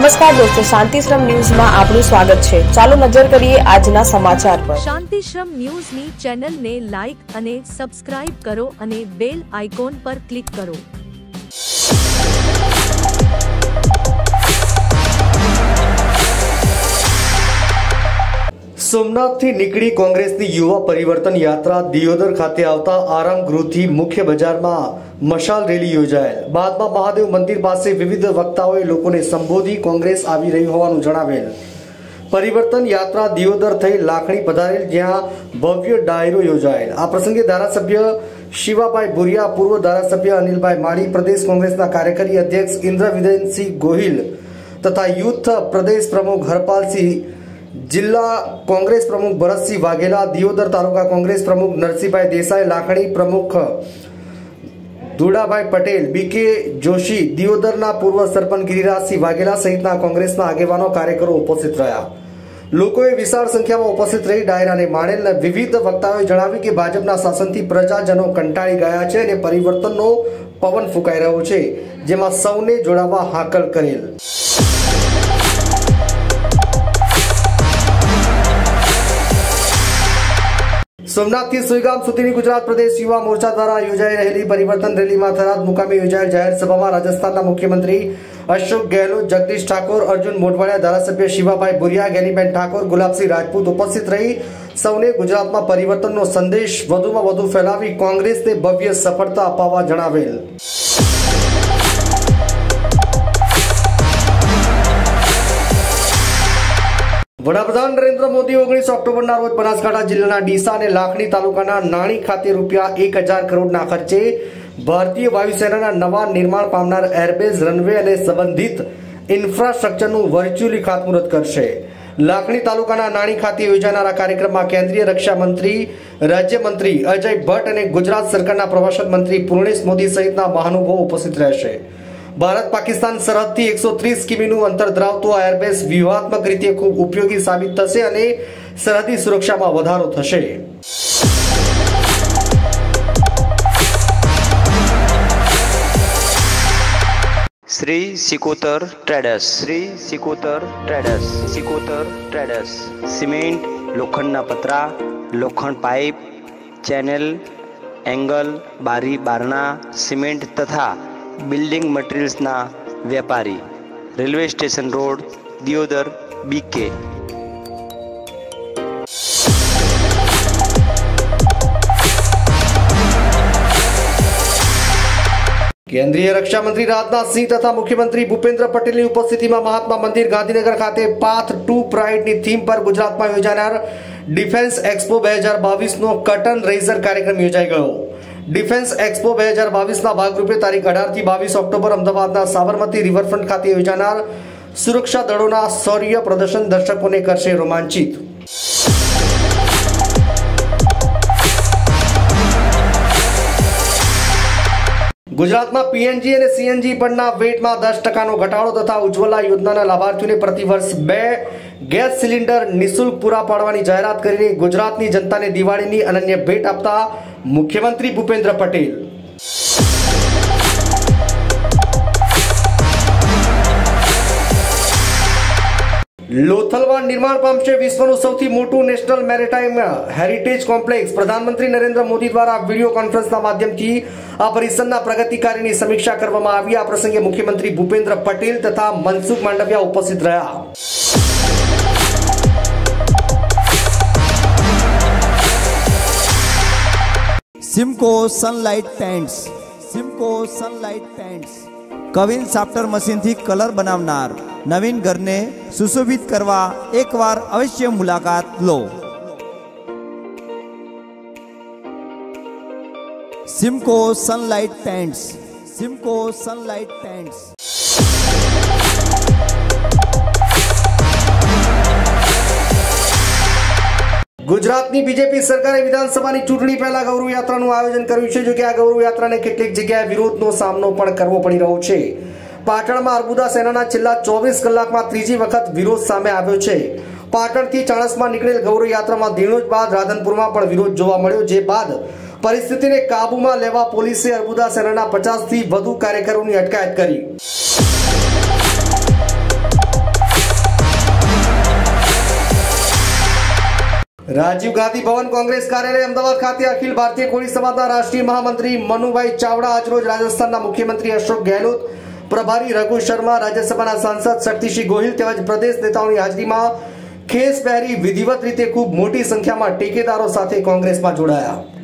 नमस्कार दोस्तों, शांति श्रम न्यूज में आपनु स्वागत है। चालो नजर करिए आज ना समाचार पर। शांति श्रम न्यूज नी चैनल ने लाइक अने सब्सक्राइब करो अने बेल आइकॉन पर क्लिक करो। सोमनाथ निकली कांग्रेस की युवा परिवर्तन यात्रा दीओदर खाते आता आराम गृह मुख्य बजार में मशाल रेली योजायेल। बाद में महादेव मंदिर पास विविध वक्ताओं लोगों ने संबोधी कांग्रेस आवी रही होवानुं जणावेल। परिवर्तन यात्रा दीओदर थई લાખણી पधारेल, ज्यां भव्य डायरो योजायेल। आ प्रसंगे धारासभ्य शिवाभाई भूरिया, पूर्व धारासभ्य अनिलभाई माळी, प्रदेश कांग्रेसना कार्यकारी अध्यक्ष इंद्रविजयन सिंह गोहिल तथा यूथ प्रदेश प्रमुख हरपाल सिंह, जिला कांग्रेस प्रमुख भरत सिंह वाघेला, दीओदर तालुका कांग्रेस प्रमुख नरसिंहभाई देसाई, લાખણી प्रमुख ધુડાભાઈ પટેલ, बीके जोशी, दीओदरना पूर्व सरपंच गिरिराज सिंह वाघेला सहितना कांग्रेसना आगेवानो कार्यकरो उपस्थित रह्या। लोकोए विशाल संख्या में उपस्थित रही डायराने माणेल। विविध वक्ताओं जणाव्युं के भाजपना शासनथी प्रजाजनो कंटाळी गया छे अने परिवर्तननो पवन फूंकाई रह्यो छे, जेमां सौने जोड़ावा हाकल करेल। सोमनाथ सुईगाम सुधीनी गुजरात प्रदेश युवा मोर्चा द्वारा योजाई रहेली परिवर्तन रैली में थराद मुकामे योजायेल जाहिर सभा में राजस्थान मुख्यमंत्री अशोक गहलोत, जगदीश ठाकुर, अर्जुन मोटवाड़िया, धारासभ्य शिवाभाई भूरिया, गेनीबेन ठाकोर, गुलाबसिंह राजपूत उपस्थित रही सौने गुजरात में परिवर्तननो संदेश वधुमां वधु फैलावी कांग्रेस ने भव्य सफलता अपाववा जणावेल। वडाप्रधान नरेंद्र मोदी 19 ऑक्टोबर ना रोज बनासकांठा जिल्लाना डीसा ने લાખણી तालुकाना नाणी खाते ₹1000 करोड़ ना खर्चे भारतीय वायुसेना नवा निर्माण पामनार एरबेज, रनवे अने संबंधित इन्फ्रास्ट्रक्चरनु वर्च्युअली खातमुहूर्त करशे। લાખણી तालुकाना नाणी खाते योजानारा कार्यक्रम में केंद्रीय रक्षा मंत्री, राज्य मंत्री अजय भट्ट अने गुजरात सरकारना प्रवासन मंत्री पूर्णेश मोदी सहितना महानुभाव उपस्थित रहेशे। भारत पाकिस्तान सरहद थी 130 किमीनु अंतर धरावतो आ एरबेस व्यूहात्मक रीते खूब उपयोगी साबित थशे अने सरहदी सुरक्षामां वधारो थशे। श्री सिकोतर ट्रेडर्स सीमेंट, लोखंडना पतरा, लोखंड पाइप, चैनल, एंगल, बारी, बारणा, सीमेंट तथा बिल्डिंग मटेरियल्सना व्यापारी, railway station road, Deodar, BK. केंद्रीय रक्षा मंत्री राजनाथ सिंह तथा मुख्यमंत्री भूपेंद्र पटेल की उपस्थिति में महात्मा मंदिर गांधीनगर खाते पाथ टू प्राइड की थीम पर गुजरात में योजानार डिफेंस एक्सपो 2022 नो कर्टन रेजर कार्यक्रम योजाई गयो। डिफेंस एक्सपो 2022 ना भागरूपे तारीख 18 થી 22 ઓક્ટોબર અમદાવાદના સાબરમતી રિવરફ્રન્ટ ખાતે યોજાનાર સુરક્ષા દળોના શૌર્ય પ્રદર્શન દર્શકોને કરશે રોમાંચિત। ગુજરાતમાં પીએનજી અને સીએનજી પરના વેટમાં 10% ઘટાડો તથા ઉજ્જવલા યોજનાના લાભાર્થીઓને પ્રતિવર્ષ 2 ગેસ સિલિન્ડર નિઃશુલ્ક પૂરા પાડવાની જાહેરાત કરીને ગુજરાતની જનતાને દિવાળીની અનન્ય ભેટ આપતા मुख्यमंत्री भूपेंद्र पटेल। लोथलवाड़ निर्माण पामशे विश्वनुं सौथी मोटुं नेशनल मेरिटाइम हेरिटेज कॉम्प्लेक्स। प्रधानमंत्री नरेंद्र मोदी द्वारा वीडियो कॉन्फ्रेंसना माध्यमथी आ परिसरना प्रगति कार्यनी समीक्षा करवामां आवी। आ प्रसंगे मुख्यमंत्री भूपेंद्र पटेल तथा मनसुख मांडविया उपस्थित रह्या। सिमको सनलाइट पेंट्स कविन साफ्टर मशीन थी कलर बनावनार नवीन घर ने सुशोभित करवा एक बार अवश्य मुलाकात लो। सिमको सनलाइट पेंट्स ગુજરાતની બીજેપી સરકારે વિધાનસભાની ચૂંટણી પહેલા ગૌરવ યાત્રાનું આયોજન કર્યું છે, જો કે આ ગૌરવ યાત્રાને કેટલીક જગ્યાએ વિરોધનો સામનો પણ કરવો પડી રહ્યો છે। પાટણમાં અર્બુદા સેનાના છેલ્લા 24 કલાકમાં ત્રીજી વખત વિરોધ સામે આવ્યો છે। પાટણથી ચાણસમાં નીકળેલ ગૌરવ યાત્રામાં ધીણોજ બાદ રાધનપુરમાં પણ વિરોધ જોવા મળ્યો, જે બાદ પરિસ્થિતિને કાબૂમાં લેવા પોલીસે અર્બુદા સેનાના 50 થી વધુ કાર્યકરોની અટકાયત કરી। राजीव गांधी भवन कांग्रेस कार्यालय अमदावाद खाते अखिल भारतीय कोळी समाजना राष्ट्रीय महामंत्री मनुभा चावड़ आज रोज राजस्थान मुख्यमंत्री अशोक गहलोत, प्रभारी रघु शर्मा, राज्यसभा सांसद शक्ति सिंह गोहिल तेमज प्रदेश नेताओं की हाजरी में खेस पहरी विधिवत रीते खूब मोटी संख्या में टेकेदारों साथ कांग्रेस में जोड़ाया।